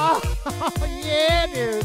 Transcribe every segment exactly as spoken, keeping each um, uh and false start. Oh, yeah, dude.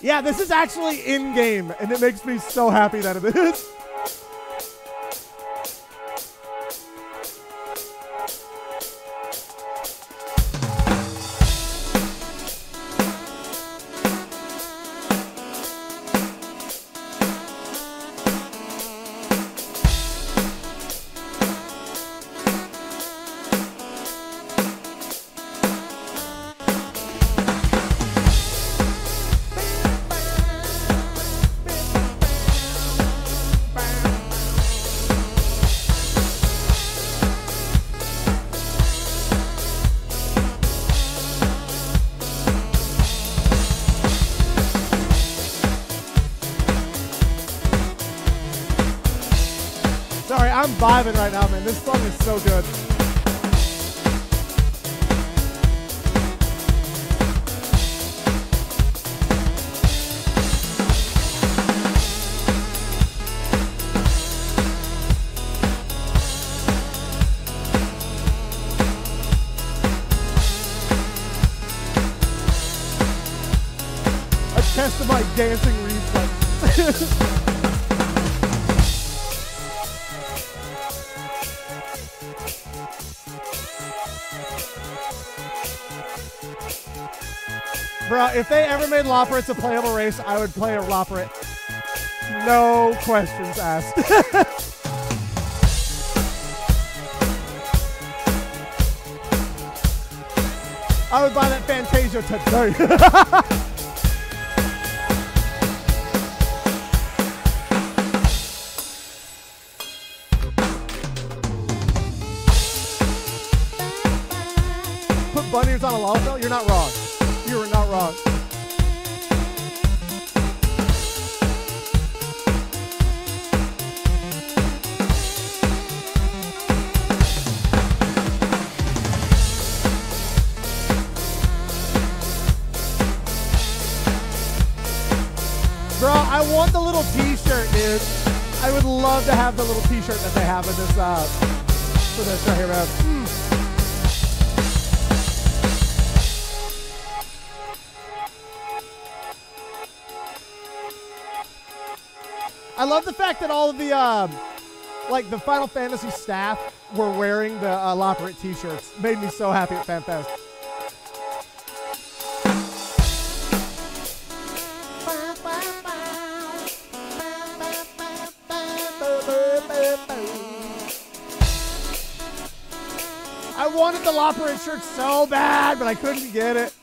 Yeah, this is actually in-game, and it makes me so happy that it is. I'm vibing right now, man. This song is so good. A test of my dancing reflex. Bruh, if they ever made Lopperitz a playable race, I would play a Lopperitz. No questions asked. I would buy that Fantasia today. Put bunnies on a long belt? You're not wrong. You were not wrong. Bro, I want the little t-shirt, dude. I would love to have the little t-shirt that they have in this, uh, for this right here, man. Mm. I love the fact that all of the, um, like, the Final Fantasy staff were wearing the uh, Lopperitz t-shirts. Made me so happy at FanFest. I wanted the Lopperitz shirt so bad, but I couldn't get it.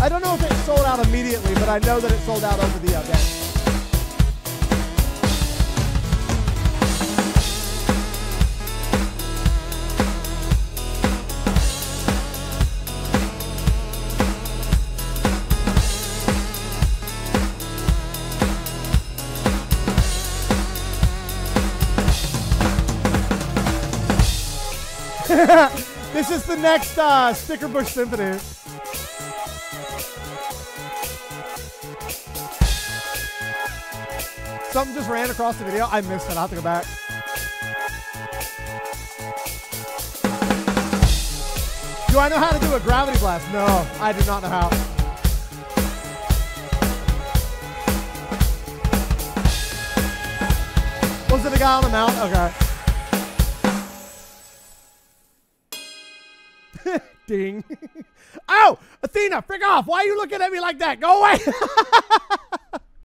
I don't know if it sold out immediately, but I know that it sold out over the event. This is the next uh, Sticker Bush Symphony. Something just ran across the video. I missed it. I'll have to go back. Do I know how to do a gravity blast? No, I do not know how. Was it a guy on the mount? Okay. Ding. Oh, Athena, frick off. Why are you looking at me like that? Go away.